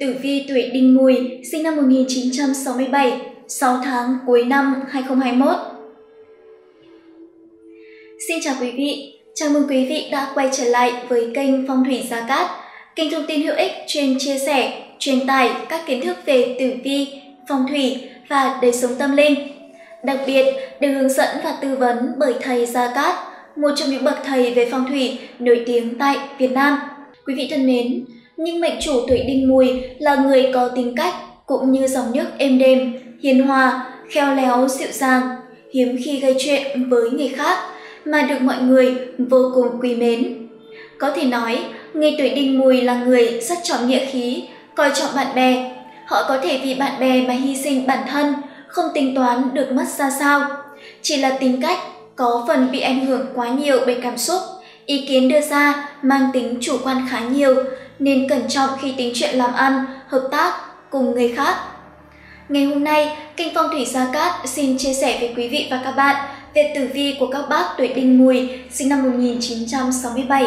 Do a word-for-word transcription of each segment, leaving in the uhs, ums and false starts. Tử vi tuổi Đinh Mùi, sinh năm một nghìn chín trăm sáu mươi bảy, sáu tháng cuối năm hai không hai mốt. Xin chào quý vị, chào mừng quý vị đã quay trở lại với kênh Phong thủy Gia Cát, kênh thông tin hữu ích chuyên chia sẻ, truyền tải các kiến thức về tử vi, phong thủy và đời sống tâm linh. Đặc biệt, được hướng dẫn và tư vấn bởi thầy Gia Cát, một trong những bậc thầy về phong thủy nổi tiếng tại Việt Nam. Quý vị thân mến, nhưng mệnh chủ tuổi Đinh Mùi là người có tính cách cũng như dòng nước êm đềm, hiền hòa, khéo léo, dịu dàng, hiếm khi gây chuyện với người khác mà được mọi người vô cùng quý mến. Có thể nói, người tuổi Đinh Mùi là người rất trọng nghĩa khí, coi trọng bạn bè. Họ có thể vì bạn bè mà hy sinh bản thân, không tính toán được mất ra sao. Chỉ là tính cách có phần bị ảnh hưởng quá nhiều bởi cảm xúc, ý kiến đưa ra mang tính chủ quan khá nhiều, nên cẩn trọng khi tính chuyện làm ăn, hợp tác cùng người khác. Ngày hôm nay, kênh Phong thủy Gia Cát xin chia sẻ với quý vị và các bạn về tử vi của các bác tuổi Đinh Mùi sinh năm một nghìn chín trăm sáu mươi bảy.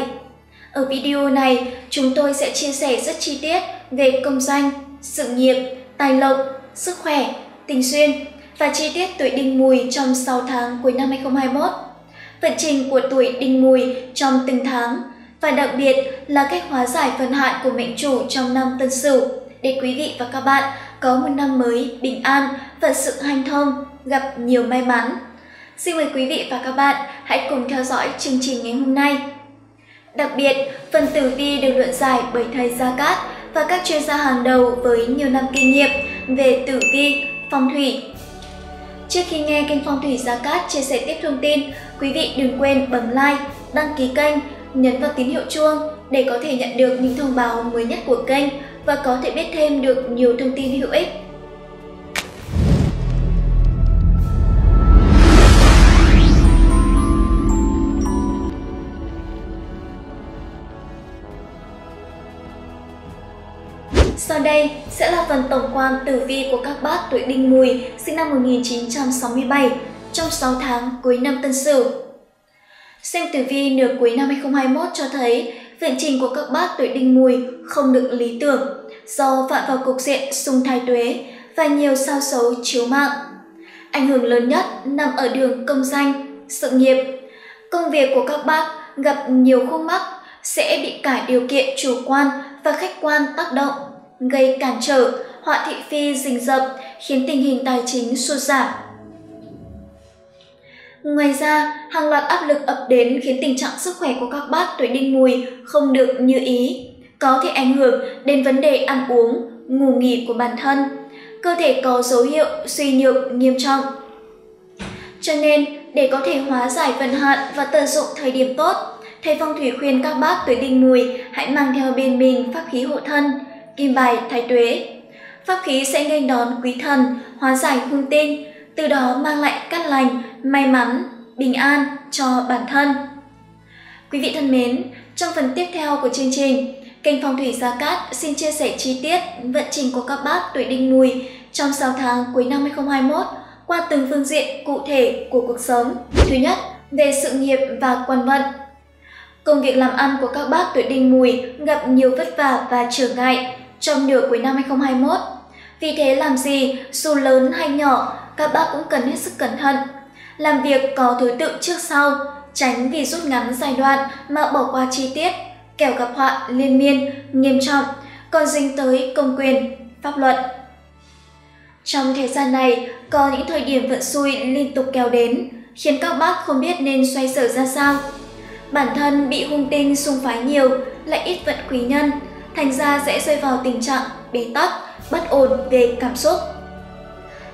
Ở video này, chúng tôi sẽ chia sẻ rất chi tiết về công danh, sự nghiệp, tài lộc, sức khỏe, tình duyên và chi tiết tuổi Đinh Mùi trong sáu tháng cuối năm hai không hai mốt, vận trình của tuổi Đinh Mùi trong từng tháng, và đặc biệt là cách hóa giải vận hạn của mệnh chủ trong năm Tân Sửu để quý vị và các bạn có một năm mới bình an và sự hanh thông, gặp nhiều may mắn. Xin mời quý vị và các bạn hãy cùng theo dõi chương trình ngày hôm nay. Đặc biệt, phần tử vi được luận giải bởi thầy Gia Cát và các chuyên gia hàng đầu với nhiều năm kinh nghiệm về tử vi, phong thủy. Trước khi nghe kênh Phong thủy Gia Cát chia sẻ tiếp thông tin, quý vị đừng quên bấm like, đăng ký kênh, nhấn vào tín hiệu chuông để có thể nhận được những thông báo mới nhất của kênh và có thể biết thêm được nhiều thông tin hữu ích. Sau đây sẽ là phần tổng quan tử vi của các bác tuổi Đinh Mùi sinh năm một nghìn chín trăm sáu mươi bảy trong sáu tháng cuối năm Tân Sửu. Xem tử vi nửa cuối năm hai không hai mốt cho thấy vận trình của các bác tuổi Đinh Mùi không được lý tưởng do phạm vào cục diện xung thái tuế và nhiều sao xấu chiếu mạng. Ảnh hưởng lớn nhất nằm ở đường công danh, sự nghiệp. Công việc của các bác gặp nhiều khúc mắc, sẽ bị cả điều kiện chủ quan và khách quan tác động, gây cản trở, họa thị phi rình rập, khiến tình hình tài chính sụt giảm. Ngoài ra, hàng loạt áp lực ập đến khiến tình trạng sức khỏe của các bác tuổi Đinh Mùi không được như ý, có thể ảnh hưởng đến vấn đề ăn uống, ngủ nghỉ của bản thân. Cơ thể có dấu hiệu suy nhược nghiêm trọng. Cho nên, để có thể hóa giải vận hạn và tận dụng thời điểm tốt, thầy phong thủy khuyên các bác tuổi Đinh Mùi hãy mang theo bên mình pháp khí hộ thân, kim bài thái tuế. Pháp khí sẽ nghênh đón quý thần, hóa giải hung tinh, từ đó mang lại cát lành, may mắn, bình an cho bản thân. Quý vị thân mến, trong phần tiếp theo của chương trình, kênh Phong thủy Gia Cát xin chia sẻ chi tiết vận trình của các bác tuổi Đinh Mùi trong sáu tháng cuối năm hai không hai mốt qua từng phương diện cụ thể của cuộc sống. Thứ nhất, về sự nghiệp và quan vận. Công việc làm ăn của các bác tuổi Đinh Mùi gặp nhiều vất vả và trở ngại trong nửa cuối năm hai không hai mốt. Vì thế làm gì, dù lớn hay nhỏ, các bác cũng cần hết sức cẩn thận. Làm việc có thứ tự trước sau, tránh vì rút ngắn giai đoạn mà bỏ qua chi tiết, kẻo gặp họa liên miên, nghiêm trọng, còn dính tới công quyền, pháp luật. Trong thời gian này, có những thời điểm vận xui liên tục kéo đến, khiến các bác không biết nên xoay sở ra sao. Bản thân bị hung tinh xung phái nhiều, lại ít vận quý nhân, thành ra dễ rơi vào tình trạng bế tắc, bất ổn về cảm xúc.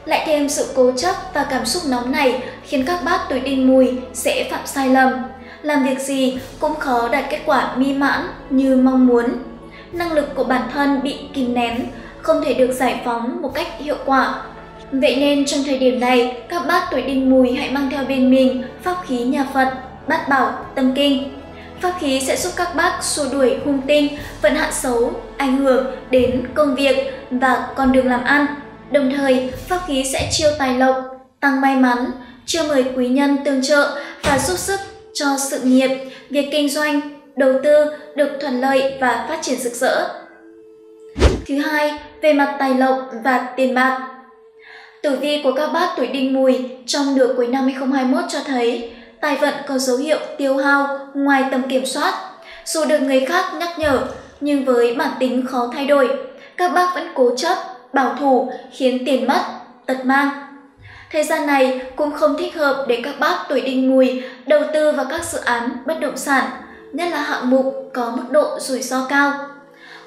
Lại thêm sự cố chấp và cảm xúc nóng này khiến các bác tuổi Đinh Mùi sẽ phạm sai lầm, làm việc gì cũng khó đạt kết quả mỹ mãn như mong muốn. Năng lực của bản thân bị kìm nén, không thể được giải phóng một cách hiệu quả. Vậy nên trong thời điểm này, các bác tuổi Đinh Mùi hãy mang theo bên mình pháp khí nhà Phật, Bát Bảo Tâm Kinh. Pháp khí sẽ giúp các bác xua đuổi hung tinh, vận hạn xấu, ảnh hưởng đến công việc và con đường làm ăn. Đồng thời, pháp khí sẽ chiêu tài lộc, tăng may mắn, chiêu mời quý nhân tương trợ và giúp sức cho sự nghiệp, việc kinh doanh, đầu tư được thuận lợi và phát triển rực rỡ. Thứ hai, về mặt tài lộc và tiền bạc. Tử vi của các bác tuổi Đinh Mùi trong nửa cuối năm hai không hai mốt cho thấy tài vận có dấu hiệu tiêu hao ngoài tầm kiểm soát. Dù được người khác nhắc nhở, nhưng với bản tính khó thay đổi, các bác vẫn cố chấp, bảo thủ khiến tiền mất, tật mang. Thời gian này cũng không thích hợp để các bác tuổi Đinh Mùi đầu tư vào các dự án bất động sản, nhất là hạng mục có mức độ rủi ro cao.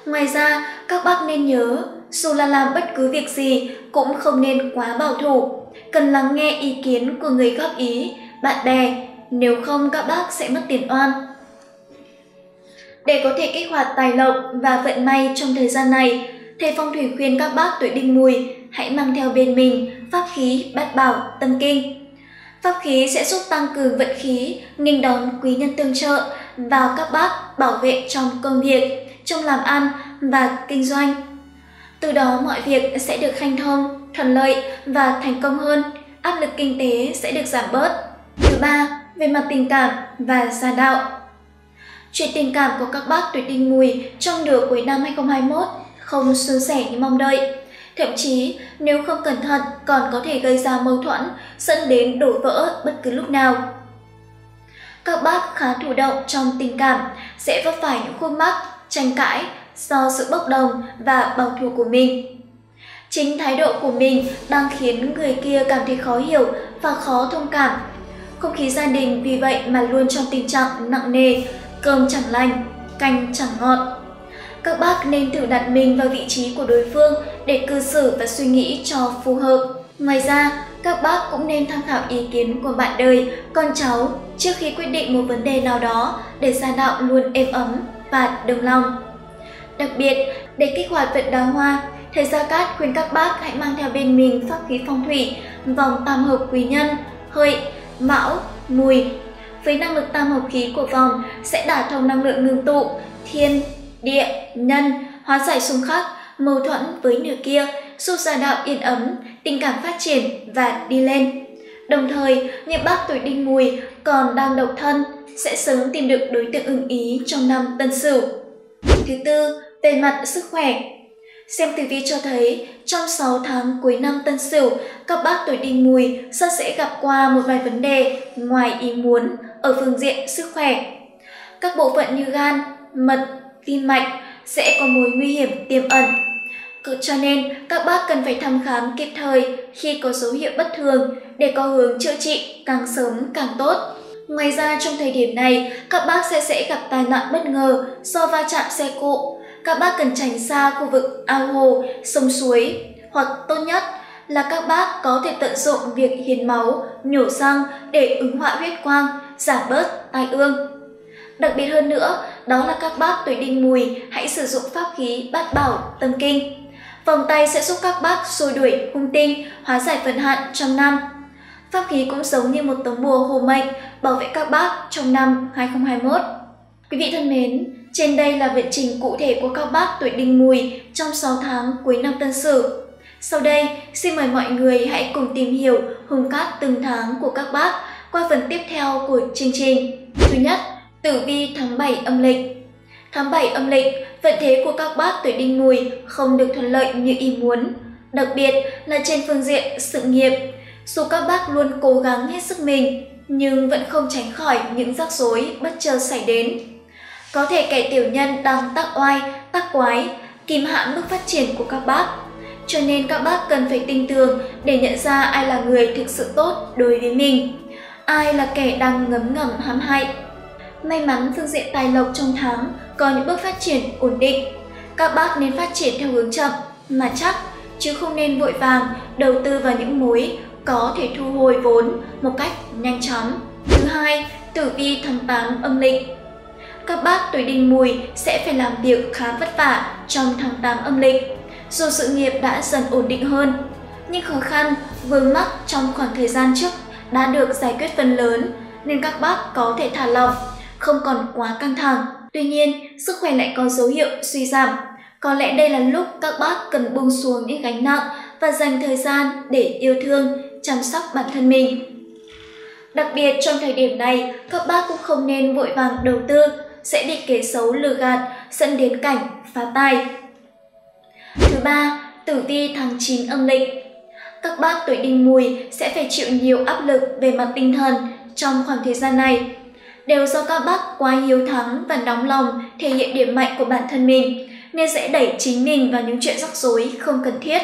Ngoài ra, các bác nên nhớ, dù là làm bất cứ việc gì cũng không nên quá bảo thủ, cần lắng nghe ý kiến của người góp ý, bạn bè, nếu không các bác sẽ mất tiền oan. Để có thể kích hoạt tài lộc và vận may trong thời gian này, thầy phong thủy khuyên các bác tuổi Đinh Mùi hãy mang theo bên mình pháp khí Bát Bảo Tâm Kinh. Pháp khí sẽ giúp tăng cường vận khí, nghênh đón quý nhân tương trợ vào các bác bảo vệ trong công việc, trong làm ăn và kinh doanh. Từ đó mọi việc sẽ được hanh thông, thuận lợi và thành công hơn, áp lực kinh tế sẽ được giảm bớt. Thứ ba, về mặt tình cảm và gia đạo. Chuyện tình cảm của các bác tuổi Đinh Mùi trong nửa cuối năm hai không hai mốt không suôn sẻ như mong đợi. Thậm chí, nếu không cẩn thận còn có thể gây ra mâu thuẫn, dẫn đến đổ vỡ bất cứ lúc nào. Các bác khá thụ động trong tình cảm sẽ vấp phải những khúc mắc, tranh cãi do sự bốc đồng và bảo thủ của mình. Chính thái độ của mình đang khiến người kia cảm thấy khó hiểu và khó thông cảm. Không khí gia đình vì vậy mà luôn trong tình trạng nặng nề, cơm chẳng lành, canh chẳng ngọt. Các bác nên thử đặt mình vào vị trí của đối phương để cư xử và suy nghĩ cho phù hợp. Ngoài ra, các bác cũng nên tham khảo ý kiến của bạn đời, con cháu trước khi quyết định một vấn đề nào đó để gia đạo luôn êm ấm và đồng lòng. Đặc biệt, để kích hoạt vận đào hoa, thầy Gia Cát khuyên các bác hãy mang theo bên mình pháp khí phong thủy vòng tam hợp quý nhân Hợi, Mão, Mùi. Với năng lực tam hợp khí của vòng sẽ đả thông năng lượng ngưng tụ thiên, địa, nhân, hóa giải xung khắc, mâu thuẫn với nửa kia, giúp gia đạo yên ấm, tình cảm phát triển và đi lên. Đồng thời, những bác tuổi Đinh Mùi còn đang độc thân sẽ sớm tìm được đối tượng ưng ý trong năm Tân Sửu. Thứ tư, về mặt sức khỏe. Xem tử vi cho thấy, trong sáu tháng cuối năm Tân Sửu, các bác tuổi Đinh Mùi rất dễ gặp qua một vài vấn đề ngoài ý muốn ở phương diện sức khỏe. Các bộ phận như gan, mật, tim mạch sẽ có mối nguy hiểm tiềm ẩn. Cho nên, các bác cần phải thăm khám kịp thời khi có dấu hiệu bất thường để có hướng chữa trị càng sớm càng tốt. Ngoài ra, trong thời điểm này, các bác sẽ dễ gặp tai nạn bất ngờ do va chạm xe cộ. Các bác cần tránh xa khu vực ao hồ, sông suối, hoặc tốt nhất là các bác có thể tận dụng việc hiến máu, nhổ răng để ứng hóa huyết quang, giảm bớt tai ương. Đặc biệt hơn nữa, đó là các bác tuổi Đinh Mùi hãy sử dụng pháp khí Bát Bảo Tâm Kinh. Vòng tay sẽ giúp các bác xua đuổi hung tinh, hóa giải vận hạn trong năm. Pháp khí cũng giống như một tấm bùa hộ mệnh bảo vệ các bác trong năm hai không hai mốt. Quý vị thân mến, trên đây là vận trình cụ thể của các bác tuổi Đinh Mùi trong sáu tháng cuối năm Tân Sửu. Sau đây, xin mời mọi người hãy cùng tìm hiểu hung cát từng tháng của các bác qua phần tiếp theo của chương trình. Thứ nhất, tử vi tháng bảy âm lịch. Tháng bảy âm lịch, vận thế của các bác tuổi Đinh Mùi không được thuận lợi như ý muốn, đặc biệt là trên phương diện sự nghiệp. Dù các bác luôn cố gắng hết sức mình, nhưng vẫn không tránh khỏi những rắc rối bất chợt xảy đến. Có thể kẻ tiểu nhân đang tác oai, tác quái, kìm hãm bước phát triển của các bác. Cho nên các bác cần phải tinh tường để nhận ra ai là người thực sự tốt đối với mình, ai là kẻ đang ngấm ngầm hãm hại. May mắn phương diện tài lộc trong tháng có những bước phát triển ổn định. Các bác nên phát triển theo hướng chậm mà chắc, chứ không nên vội vàng đầu tư vào những mối có thể thu hồi vốn một cách nhanh chóng. Thứ hai, tử vi tháng tám âm lịch. Các bác tuổi Đinh Mùi sẽ phải làm việc khá vất vả trong tháng tám âm lịch. Dù sự nghiệp đã dần ổn định hơn, nhưng khó khăn, vướng mắc trong khoảng thời gian trước đã được giải quyết phần lớn, nên các bác có thể thả lỏng, không còn quá căng thẳng. Tuy nhiên, sức khỏe lại có dấu hiệu suy giảm. Có lẽ đây là lúc các bác cần buông xuống những gánh nặng và dành thời gian để yêu thương, chăm sóc bản thân mình. Đặc biệt trong thời điểm này, các bác cũng không nên vội vàng đầu tư, sẽ bị kẻ xấu lừa gạt dẫn đến cảnh phá tài. Thứ ba, tử vi tháng chín âm lịch. Các bác tuổi Đinh Mùi sẽ phải chịu nhiều áp lực về mặt tinh thần trong khoảng thời gian này. Đều do các bác quá hiếu thắng và nóng lòng thể hiện điểm mạnh của bản thân mình, nên dễ đẩy chính mình vào những chuyện rắc rối không cần thiết.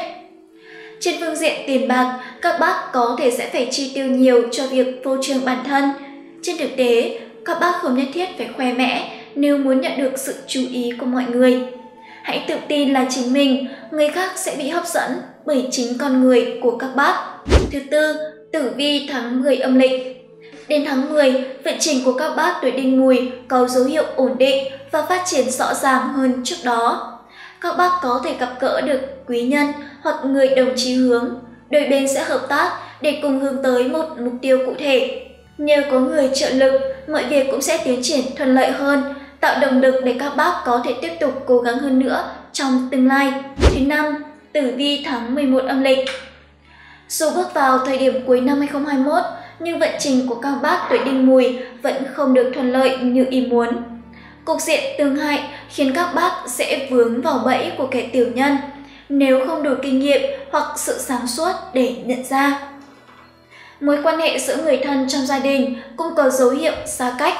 Trên phương diện tiền bạc, các bác có thể sẽ phải chi tiêu nhiều cho việc phô trương bản thân. Trên thực tế, các bác không nhất thiết phải khoe mẽ nếu muốn nhận được sự chú ý của mọi người. Hãy tự tin là chính mình, người khác sẽ bị hấp dẫn bởi chính con người của các bác. Thứ tư, tử vi tháng mười âm lịch. Đến tháng mười, vận trình của các bác tuổi Đinh Mùi có dấu hiệu ổn định và phát triển rõ ràng hơn trước đó. Các bác có thể gặp gỡ được quý nhân hoặc người đồng chí hướng, đôi bên sẽ hợp tác để cùng hướng tới một mục tiêu cụ thể. Nhờ có người trợ lực, mọi việc cũng sẽ tiến triển thuận lợi hơn, tạo động lực để các bác có thể tiếp tục cố gắng hơn nữa trong tương lai. Thứ năm, tử vi tháng mười một âm lịch. Dù bước vào thời điểm cuối năm hai không hai mốt, nhưng vận trình của các bác tuổi Đinh Mùi vẫn không được thuận lợi như ý muốn. Cục diện tương hại khiến các bác sẽ vướng vào bẫy của kẻ tiểu nhân nếu không đủ kinh nghiệm hoặc sự sáng suốt để nhận ra. Mối quan hệ giữa người thân trong gia đình cũng có dấu hiệu xa cách.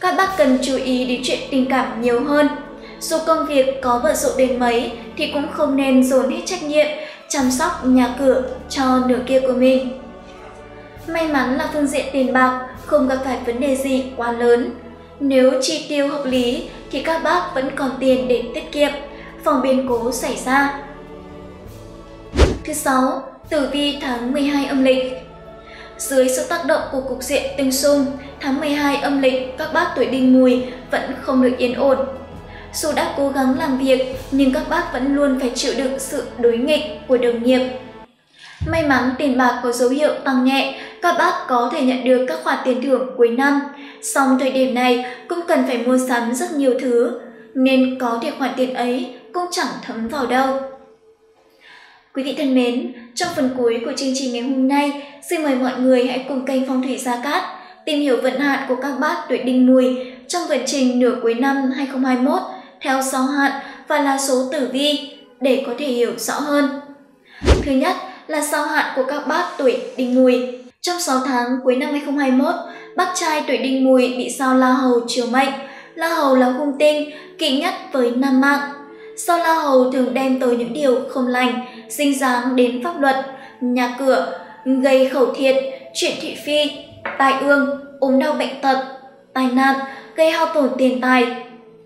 Các bác cần chú ý đến chuyện tình cảm nhiều hơn. Dù công việc có bận rộn đến mấy thì cũng không nên dồn hết trách nhiệm chăm sóc nhà cửa cho nửa kia của mình. May mắn là phương diện tiền bạc không gặp phải vấn đề gì quá lớn. Nếu chi tiêu hợp lý thì các bác vẫn còn tiền để tiết kiệm, phòng biến cố xảy ra. Thứ sáu, tử vi tháng mười hai âm lịch. Dưới sự tác động của cục diện tương xung, tháng mười hai âm lịch các bác tuổi Đinh Mùi vẫn không được yên ổn. Dù đã cố gắng làm việc nhưng các bác vẫn luôn phải chịu đựng sự đối nghịch của đồng nghiệp. May mắn tiền bạc có dấu hiệu tăng nhẹ, các bác có thể nhận được các khoản tiền thưởng cuối năm. Song thời điểm này cũng cần phải mua sắm rất nhiều thứ, nên có thể khoản tiền ấy cũng chẳng thấm vào đâu. Quý vị thân mến, trong phần cuối của chương trình ngày hôm nay, xin mời mọi người hãy cùng kênh Phong thủy Gia Cát tìm hiểu vận hạn của các bác tuổi Đinh Mùi trong vận trình nửa cuối năm hai không hai mốt theo sáu hạn và là số tử vi để có thể hiểu rõ hơn. Thứ nhất là sao hạn của các bác tuổi Đinh Mùi. Trong sáu tháng cuối năm hai không hai mốt, bác trai tuổi Đinh Mùi bị sao La Hầu chiếu mệnh. La Hầu là hung tinh, kỵ nhất với nam mạng. Sao La Hầu thường đem tới những điều không lành, dính dáng đến pháp luật, nhà cửa, gây khẩu thiệt, chuyện thị phi, tai ương, ốm đau bệnh tật, tai nạn, gây hao tổn tiền tài.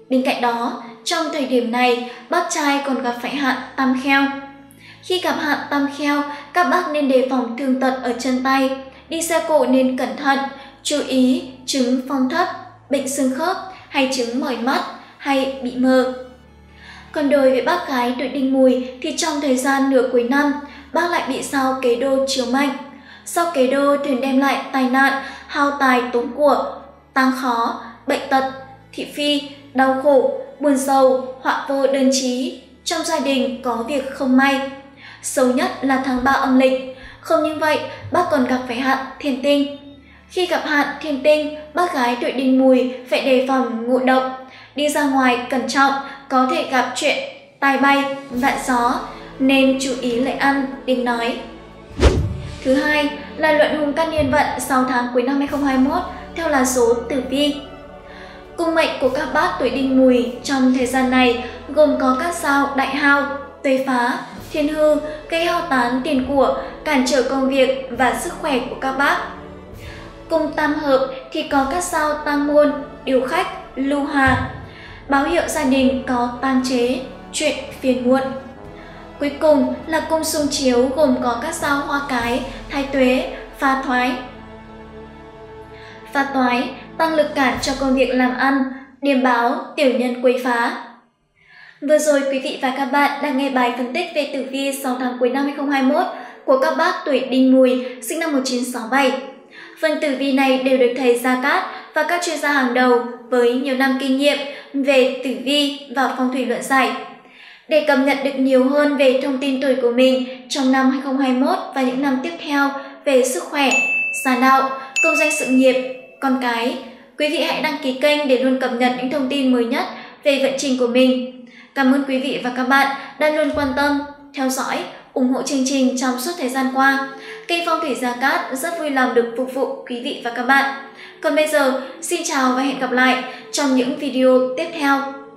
Bên cạnh đó, trong thời điểm này, bác trai còn gặp phải hạn tam kheo. Khi gặp hạn tam kheo, các bác nên đề phòng thương tật ở chân tay, đi xe cộ nên cẩn thận, chú ý chứng phong thấp, bệnh xương khớp hay chứng mỏi mắt hay bị mờ. Còn đối với bác gái tuổi Đinh Mùi thì trong thời gian nửa cuối năm, bác lại bị sao Kế Đô chiếu mệnh. Sao Kế Đô thường đem lại tai nạn, hao tài tốn của, tang khó, bệnh tật, thị phi, đau khổ, buồn rầu, họa vô đơn chí, trong gia đình có việc không may. Xấu nhất là tháng ba âm lịch. Không những vậy, bác còn gặp phải hạn thiên tinh. Khi gặp hạn thiên tinh, bác gái tuổi Đinh Mùi phải đề phòng ngộ độc. Đi ra ngoài cẩn trọng, có thể gặp chuyện tai bay, vạ gió, nên chú ý lời ăn, tiếng nói. Thứ hai là luận hung căn niên vận sáu tháng cuối năm hai không hai mốt theo là số tử vi. Cung mệnh của các bác tuổi Đinh Mùi trong thời gian này gồm có các sao Đại Hao, Tuế Phá, Thiên Hư, gây hao tán tiền của, cản trở công việc và sức khỏe của các bác. Cung Tam Hợp thì có các sao Tam Môn, Điều Khách, Lưu Hà, báo hiệu gia đình có tan chế, chuyện phiền muộn. Cuối cùng là cung xung chiếu gồm có các sao Hoa Cái, Thái Tuế, Phá Thoái. Phá Thoái tăng lực cản cho công việc làm ăn, điềm báo tiểu nhân quấy phá. Vừa rồi quý vị và các bạn đang nghe bài phân tích về tử vi sáu tháng cuối năm hai không hai mốt của các bác tuổi Đinh Mùi sinh năm một nghìn chín trăm sáu mươi bảy. Phần tử vi này đều được thầy Gia Cát và các chuyên gia hàng đầu với nhiều năm kinh nghiệm về tử vi và phong thủy luận giải. Để cập nhật được nhiều hơn về thông tin tuổi của mình trong năm hai không hai mốt và những năm tiếp theo về sức khỏe, gia đạo, công danh sự nghiệp, con cái, quý vị hãy đăng ký kênh để luôn cập nhật những thông tin mới nhất về vận trình của mình. Cảm ơn quý vị và các bạn đã luôn quan tâm, theo dõi, ủng hộ chương trình trong suốt thời gian qua. Kênh Phong thủy Gia Cát rất vui lòng được phục vụ quý vị và các bạn. Còn bây giờ, xin chào và hẹn gặp lại trong những video tiếp theo.